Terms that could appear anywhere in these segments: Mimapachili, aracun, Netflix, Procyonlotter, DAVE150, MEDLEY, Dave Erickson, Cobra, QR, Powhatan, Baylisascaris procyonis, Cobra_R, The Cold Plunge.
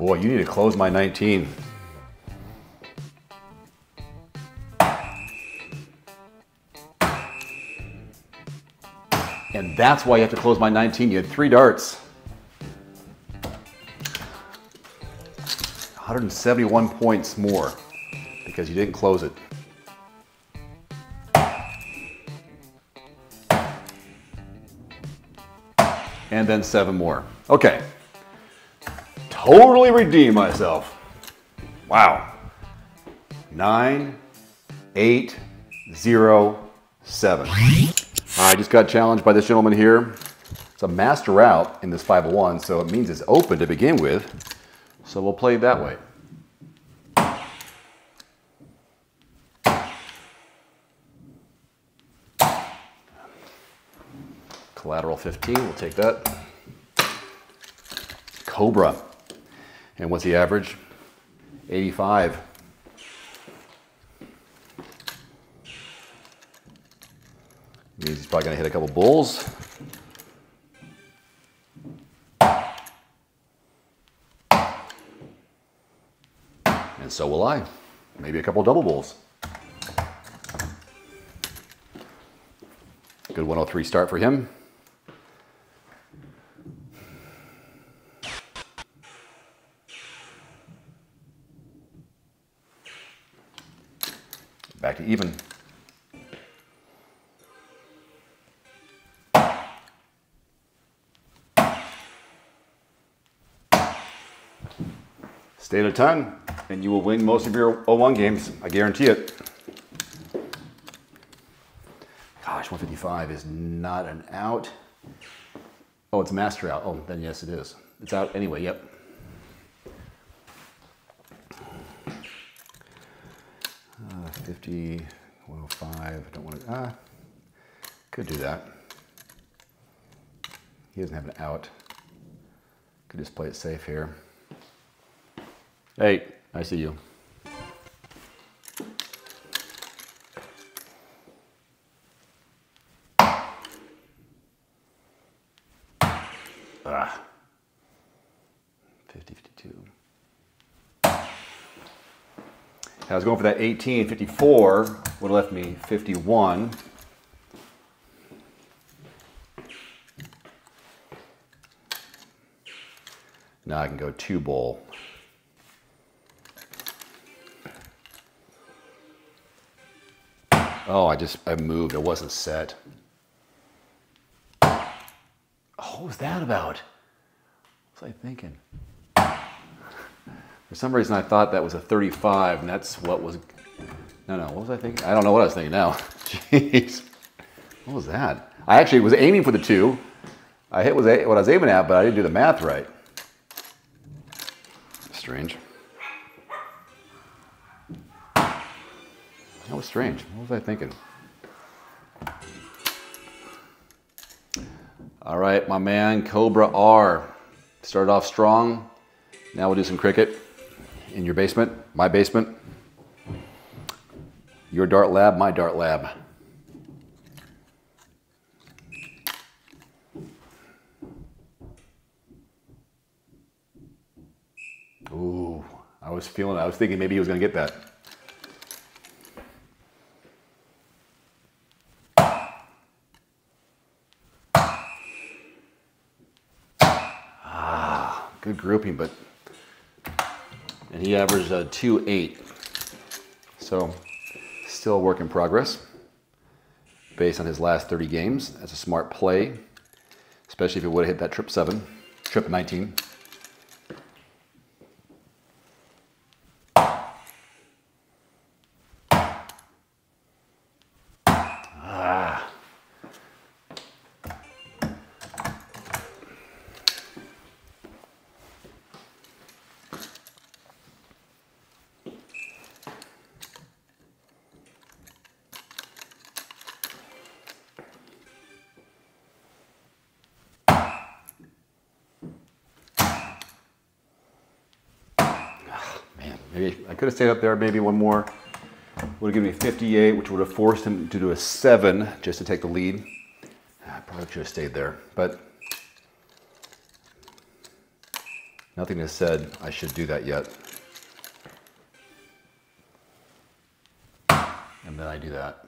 Boy, you need to close my 19. And that's why you have to close my 19. You had 3 darts. 171 points more because you didn't close it. And then 7 more. Okay. Totally redeemed myself. Wow. 9, 8, 0, 7. I just got challenged by this gentleman here. It's a master route in this 501, so it means it's open to begin with. So we'll play it that way. Collateral 15, we'll take that. Cobra. And what's the average? 85. Means he's probably gonna hit a couple bulls. And so will I. Maybe a couple double bulls. Good 103 start for him. Back to even. Stay at a ton, and you will win most of your 01 games. I guarantee it. Gosh, 155 is not an out. Oh, it's a master out. Oh, then yes, it is. It's out anyway, yep. I don't want to, could do that. He doesn't have an out. Could just play it safe here. Hey, I see you. Ah, 50-52. I was going for that 18, 54 would have left me 51. Now I can go 2 bowl. Oh, I moved, it wasn't set. Oh, what was that about? What was I thinking? For some reason, I thought that was a 35, and that's what was... No, what was I thinking? I don't know what I was thinking now. Jeez. What was that? I actually was aiming for the 2. I hit what I was aiming at, but I didn't do the math right. Strange. That was strange. What was I thinking? All right, my man, Cobra R. Started off strong. Now we'll do some cricket. In your basement, my basement, your dart lab, my dart lab. Ooh, I was thinking maybe he was gonna get that. Ah, good grouping, but. And he averaged a 2.8. So still a work in progress based on his last 30 games. That's a smart play, especially if he would have hit that trip 19. Ah. Maybe I could have stayed up there, maybe one more. Would have given me 58, which would have forced him to do a 7 just to take the lead. I probably should have stayed there, but Nothing has said I should do that yet. And then I do that.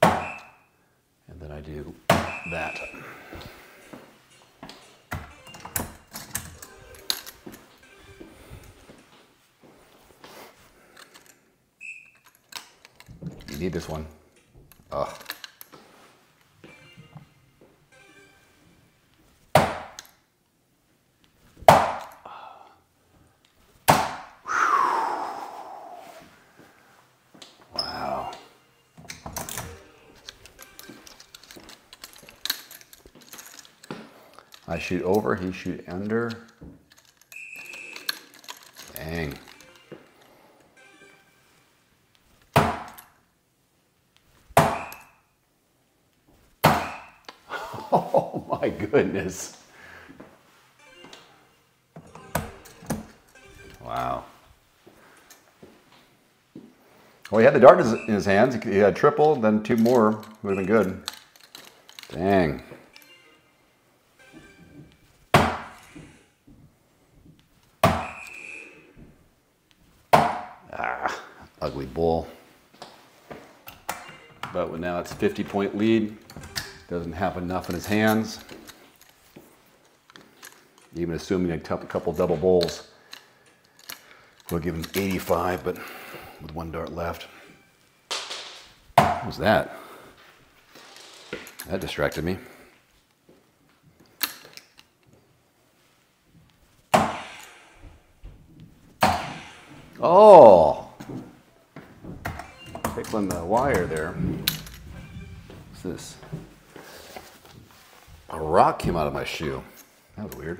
And then I do that. You need this one. Ugh. I shoot over, he shoot under. Dang. Oh my goodness. Wow. Well, he had the dart in his hands. He had triple, then two more would have been good. Dang. Ugly bull. But now it's 50-point lead. Doesn't have enough in his hands. Even assuming a couple double bowls, we'll give him 85, but with one dart left. What was that? That distracted me. Oh! Tickling the wire there. What's this? A rock came out of my shoe. That was weird.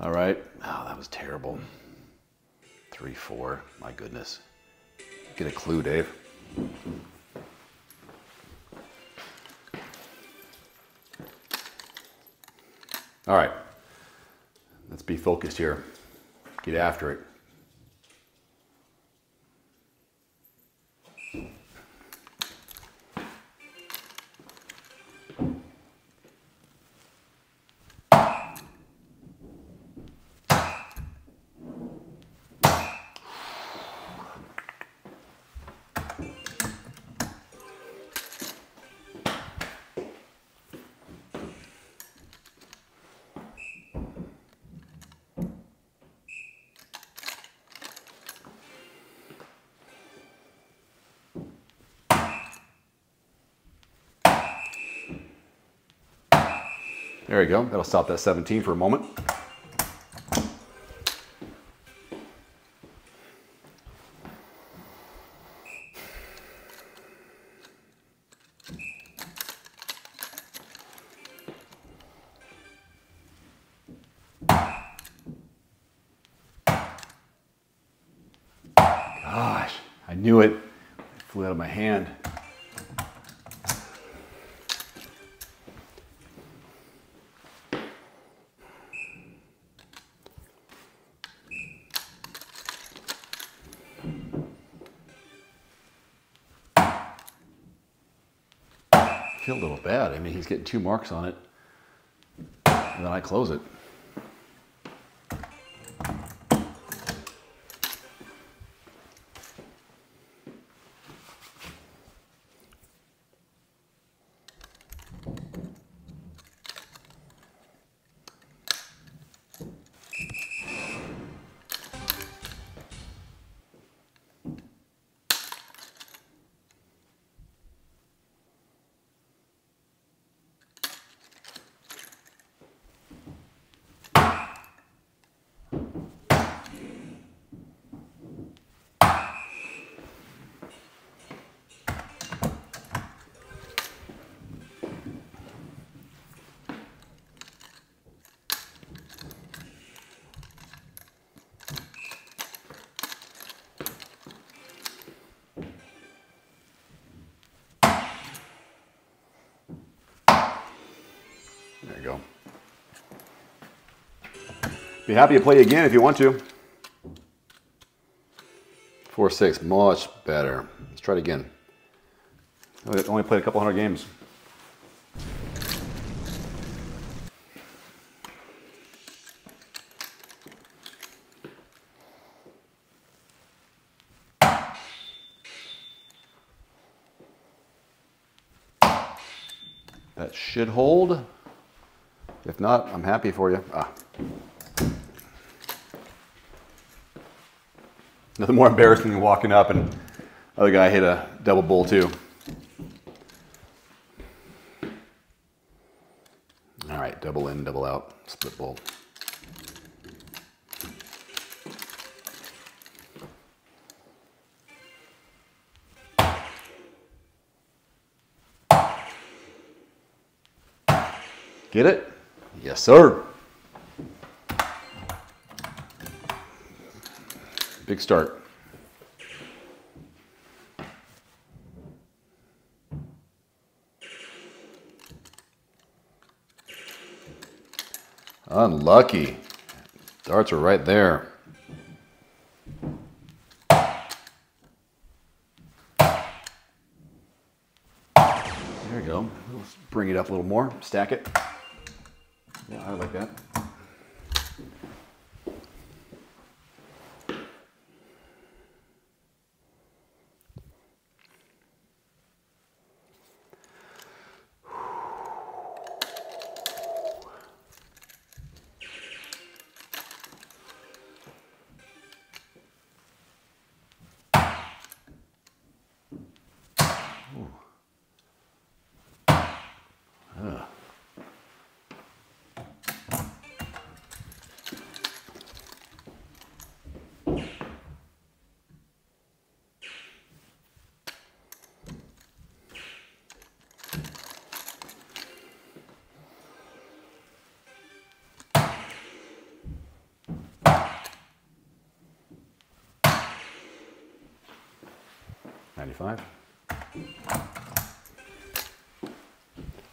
All right. Oh, that was terrible. 3-4. My goodness. Get a clue, Dave. All right, let's be focused here. Get after it. There we go. That'll stop that 17 for a moment. Gosh, I knew it. It flew out of my hand. Feel a little bad. I mean, he's getting two marks on it, and then I close it. There you go. Be happy to play again if you want to. 4.46, much better. Let's try it again. I only played a couple hundred games. That should hold. If not, I'm happy for you. Ah. Nothing more embarrassing than walking up and the other guy hit a double bull too. All right, double in, double out, split bull. Get it? Yes, sir. Big start. Unlucky. Darts are right there. There we go. Let's bring it up a little more. Stack it. Yeah, I like that.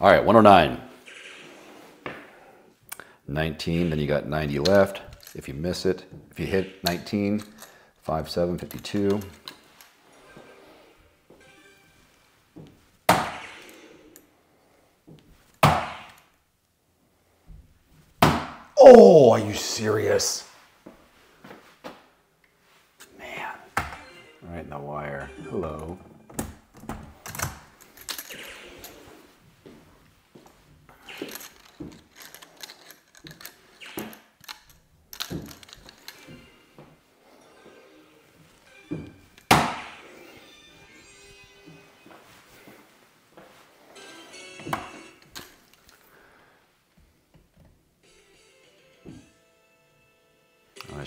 All right, 109. 19, then you got 90 left. If you miss it, if you hit 19, 5-7, 52. Oh, are you serious? Right in the wire. Hello. All right,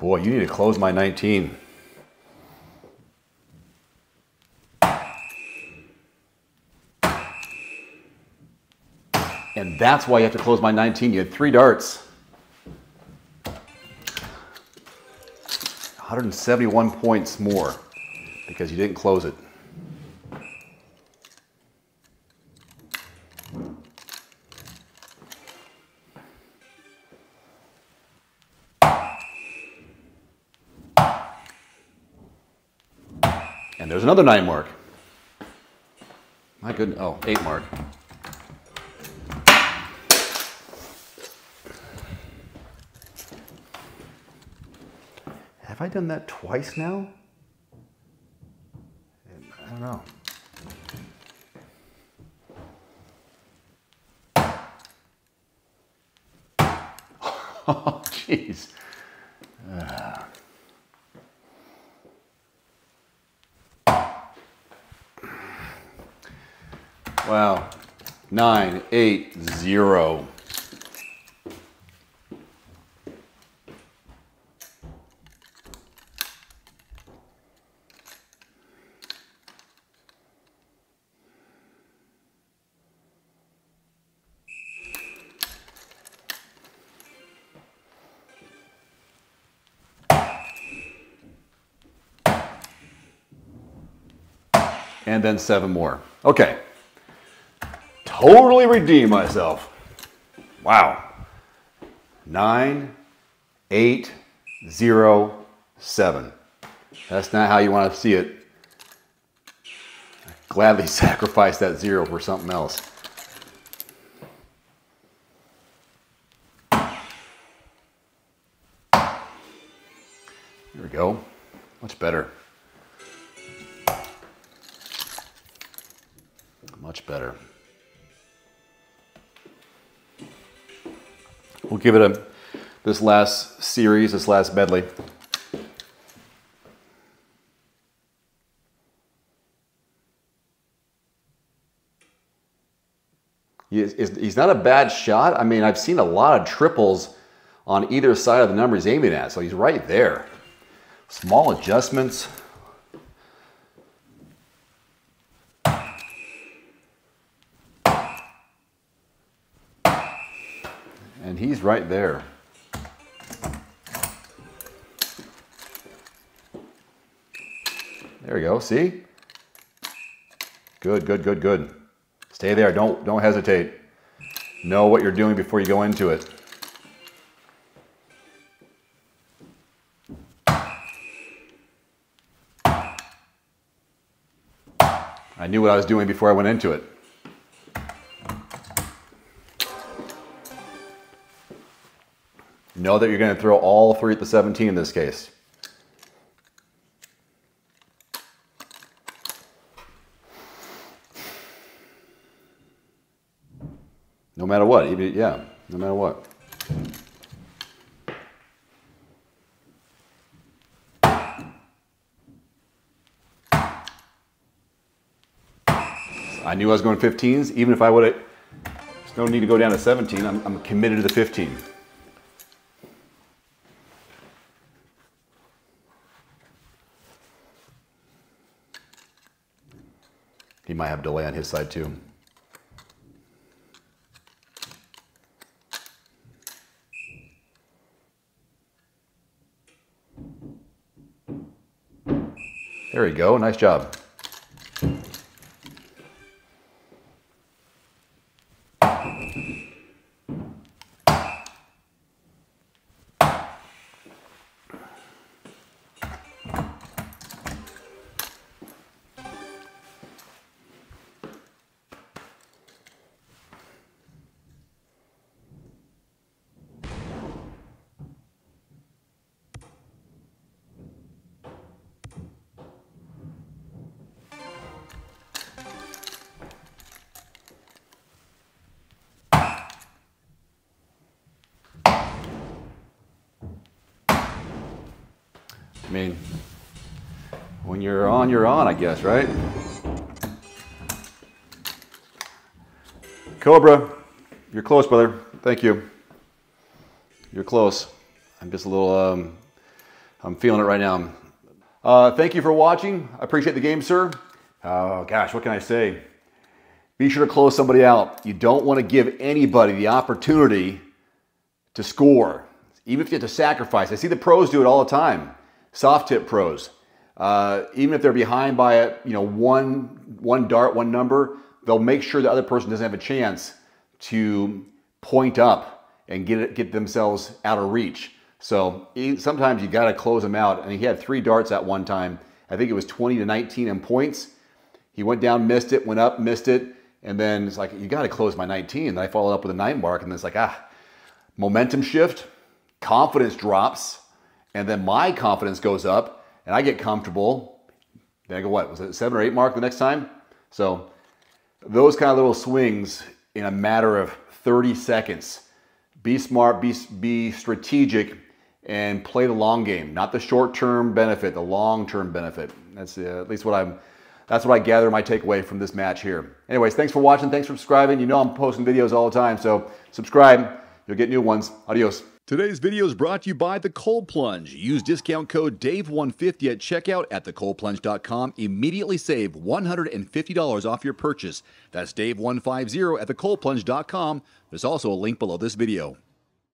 Boy, you need to close my 19. And that's why you have to close my 19. You had 3 darts. 171 points more because you didn't close it. And there's another 9 mark. My goodness, oh, 8 mark. Have I done that twice now? I don't know. Oh, jeez. Wow. 9, 8, 0. And then 7 more. Okay. Totally redeem myself. Wow. 9, 8, 0, 7. That's not how you want to see it. I gladly sacrifice that 0 for something else. There we go. Much better. Much better. We'll give it this last series, this last medley. He's not a bad shot. I mean, I've seen a lot of triples on either side of the number he's aiming at, so he's right there. Small adjustments. And he's right there. There we go, see? Good, good, good, good. Stay there, don't hesitate. Know what you're doing before you go into it. I knew what I was doing before I went into it. Know that you're going to throw all 3 at the 17 in this case. No matter what, even, yeah, no matter what. I knew I was going 15s, even if I would have, there's no need to go down to 17, I'm committed to the 15. He might have delay on his side too. There you go, nice job. I mean, when you're on, I guess, right? Cobra, you're close, brother. Thank you. You're close. I'm just a little, I'm feeling it right now. Thank you for watching. I appreciate the game, sir. Oh, gosh, what can I say? Be sure to close somebody out. You don't want to give anybody the opportunity to score, even if you have to sacrifice. I see the pros do it all the time. Soft tip pros, even if they're behind by a, you know, one dart, one number, they'll make sure the other person doesn't have a chance to point up and get themselves out of reach. So sometimes you got to close them out. And he had 3 darts at one time. I think it was 20 to 19 in points. He went down, missed it, went up, missed it. And then it's like, you got to close my 19. And I followed up with a 9 mark. And it's like, momentum shift, confidence drops. And then my confidence goes up and I get comfortable. Then I go, what was it, 7 or 8 mark the next time? So those kind of little swings in a matter of 30 seconds. Be smart, be strategic, and play the long game. Not the short-term benefit, the long-term benefit. That's at least what that's what I gather my takeaway from this match here. Anyways, thanks for watching, thanks for subscribing. You know I'm posting videos all the time, so subscribe, you'll get new ones. Adios. Today's video is brought to you by The Cold Plunge. Use discount code DAVE150 at checkout at thecoldplunge.com. Immediately save $150 off your purchase. That's DAVE150 at thecoldplunge.com. There's also a link below this video.